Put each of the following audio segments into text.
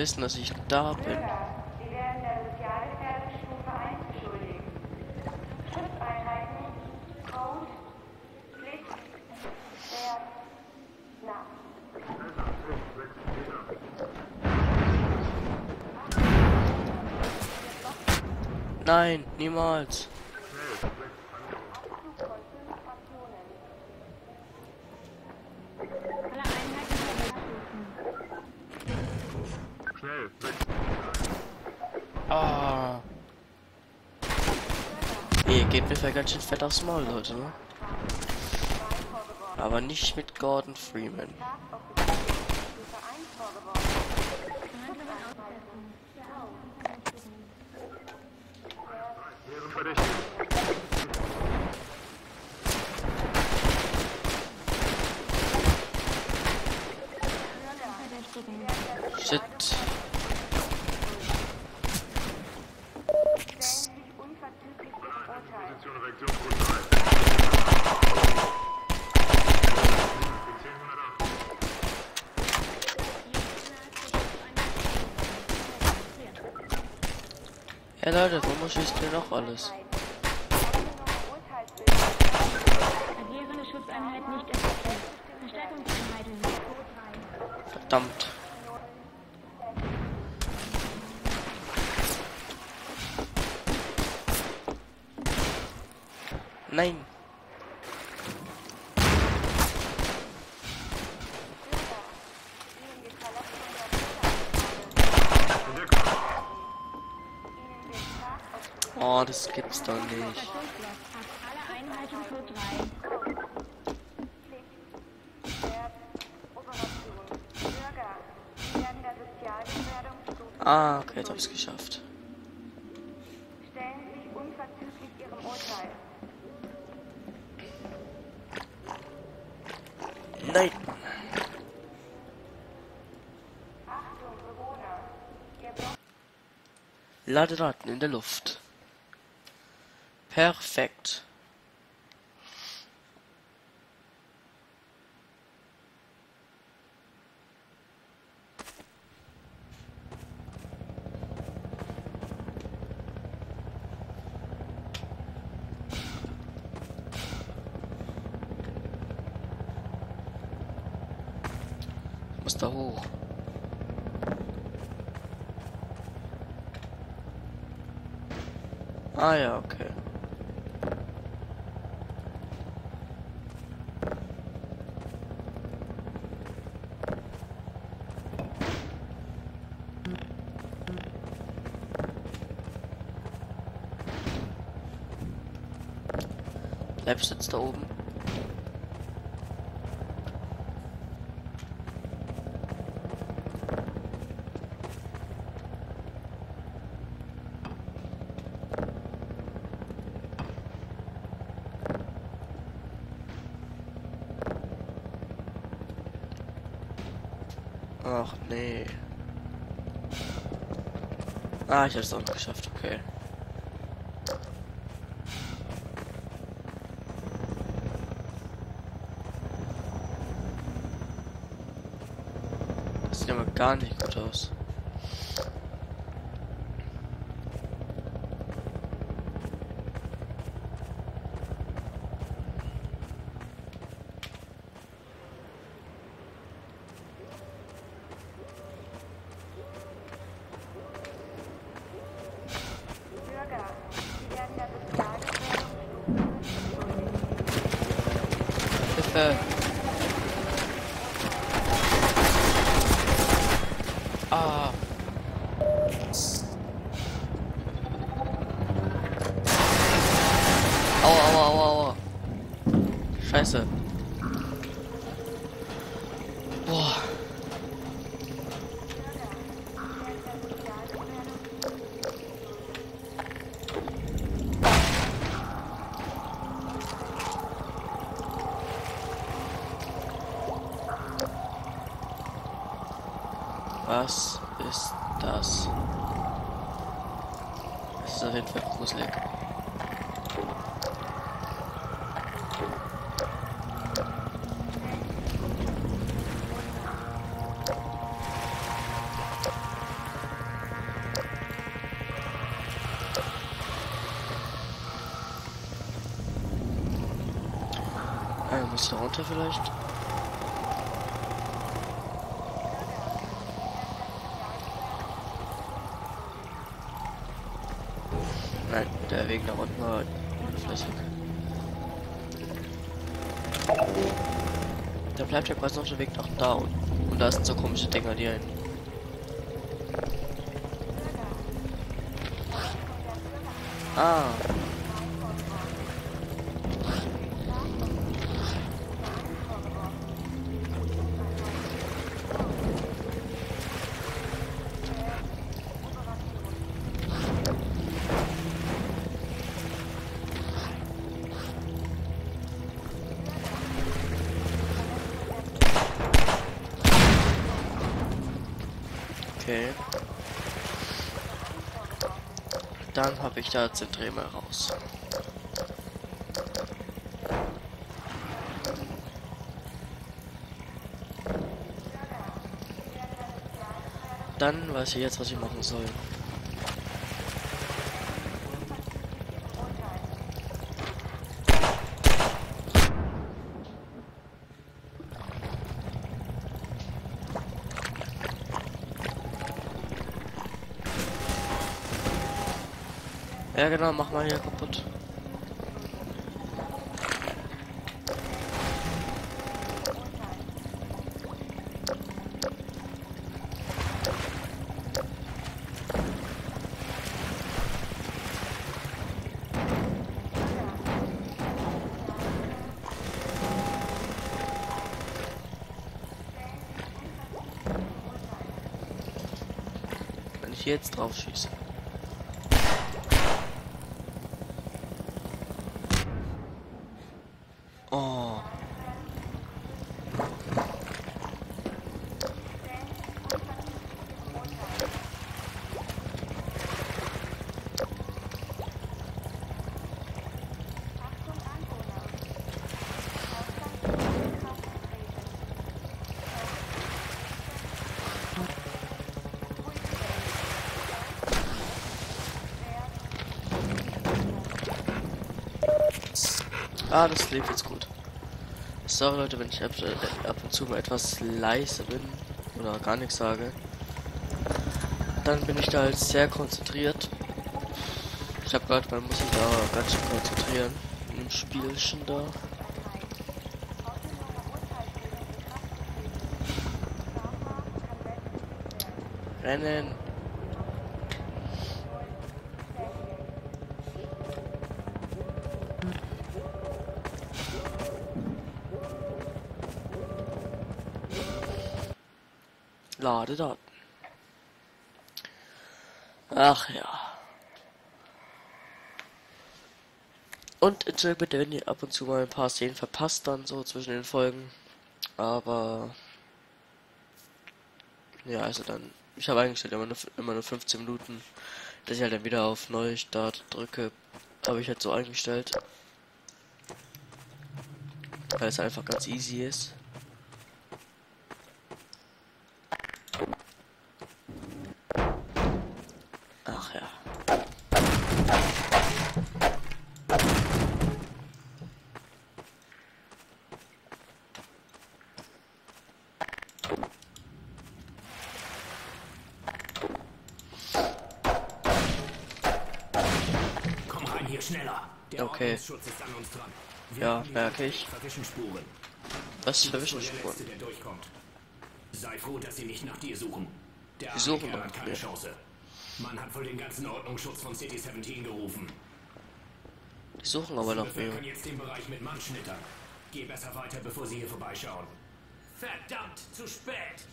wissen, dass ich da bin. Sie werden der Sozialgefährdungsstufe 1 beschuldigt. Schutzeinheiten, Code, Pflicht, Nein, niemals. Ah. Ihr geht mir vielleicht ganz schön fett aufs Maul, Leute, ne? Aber nicht mit Gordon Freeman. Shit. Ja Leute, wo schießt ihr noch alles? Verdammt. Nein. Oh, das gibt's doch nicht. Ah, okay, jetzt hab's geschafft. Stellen Sie sich unverzüglich Ihrem Urteil. Nein. Achtung, Bewohner. Laderaten in der Luft. Perfekt. Ich muss da hoch. Ah ja, okay. Bleib sitzt da oben. Ach nee. Ah, ich hab's auch nicht geschafft, okay. Sieht aber gar nicht gut aus. Hilfe! Ah. Aua, aua, aua, aua. Scheiße. Boah. Was ist das? Das ist auf jeden Fall gruselig. da runter vielleicht? Nein, der Weg da unten war unflüssig. Da bleibt ja quasi noch der Weg nach da unten. Und da sind so komische Dinger, die einen. Ah. Okay. Dann habe ich da jetzt den Dreh mal raus. Dann weiß ich jetzt, was ich machen soll. Ja genau, mach mal hier kaputt. Wenn ich jetzt drauf schieße. Ah, das lebt jetzt gut. Sorry Leute, wenn ich ab und zu mal etwas leise bin oder gar nichts sage, dann bin ich da halt sehr konzentriert. Ich habe gerade, man muss sich da ganz schön konzentrieren im Spielchen da. Rennen. Ladedaten. Ach ja. Und entschuldigt bitte, wenn ihr ab und zu mal ein paar Szenen verpasst, dann so zwischen den Folgen. Aber ja, also dann, ich habe eingestellt immer nur 15 Minuten, dass ich halt dann wieder auf Neustart drücke. Habe ich halt so eingestellt, weil es einfach ganz easy ist. Okay. Ja, merke ich. Was verwischen Spuren? Sei froh, dass sie nicht nach dir suchen. Der suchen hat keine Chance. Man hat wohl den ganzen Ordnungsschutz von City-17 gerufen. Die suchen aber noch mehr. Kann jetzt den Bereich mit Mann schnittern. Geh besser weiter, bevor sie hier vorbeischauen. Verdammt, zu spät.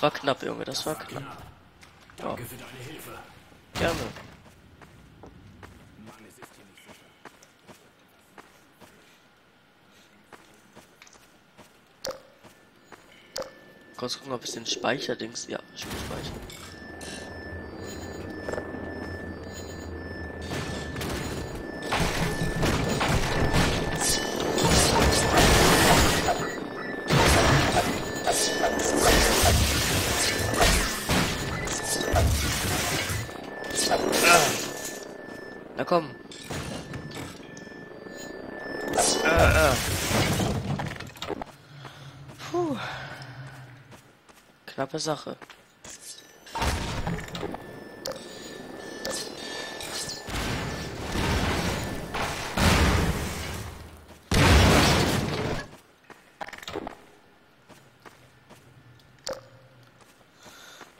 War knapp, Junge, das war knapp. Ja. Danke für deine Hilfe. Gerne. Mann, es ist hier nicht sicher. Kurz gucken, ob es den Speicherdings. Ja, ich will speichern. Na komm. Puh. Knappe Sache.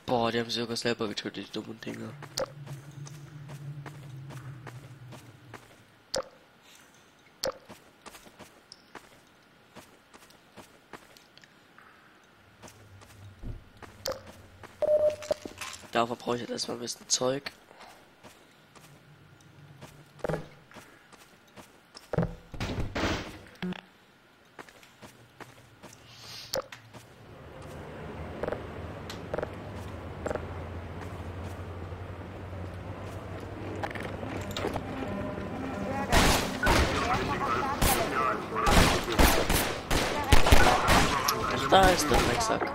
Boah, die haben sogar selber getötet, die dummen Dinger. Dafür brauche ich jetzt erstmal ein bisschen Zeug. Da ist der Drecksack.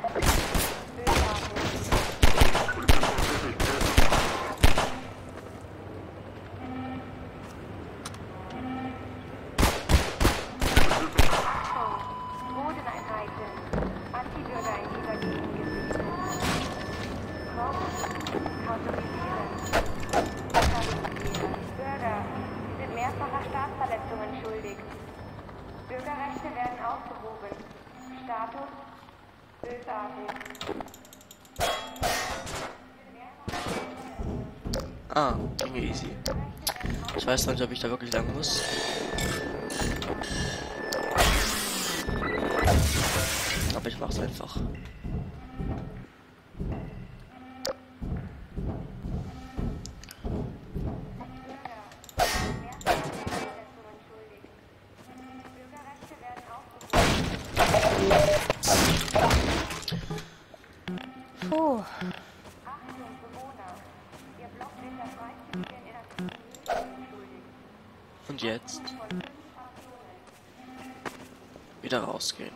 Ah, Dinge easy. Ich weiß nicht, ob ich da wirklich lang muss. Aber ich mach's einfach. Und jetzt wieder rausgehen.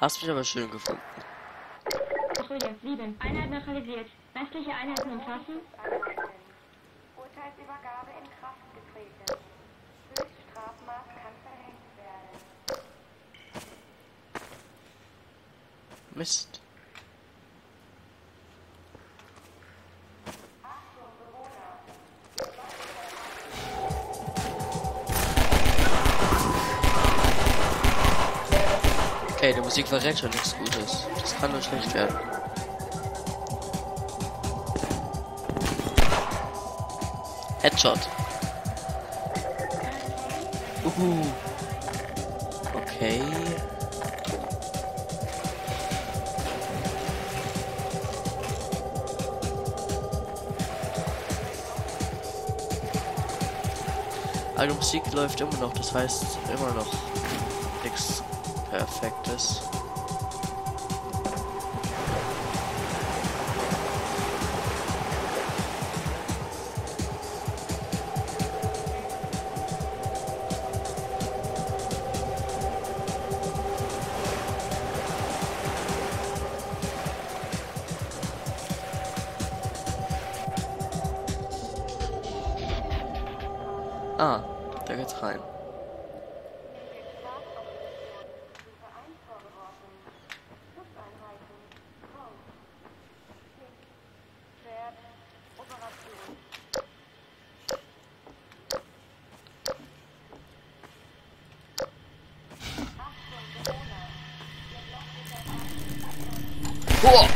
Hast mich aber schön gefunden. Entschuldigung, 7. Einheit neutralisiert. Westliche Einheiten umfassen. Urteilsübergabe in Kraft getreten. Höchststrafmaß kann verhängt werden. Mist. Okay, die Musik verrät schon nichts Gutes. Das kann nur schlecht werden. Headshot. Okay. Also Musik läuft immer noch, das heißt immer noch nichts Perfektes. Ah, da geht's rein. Boah!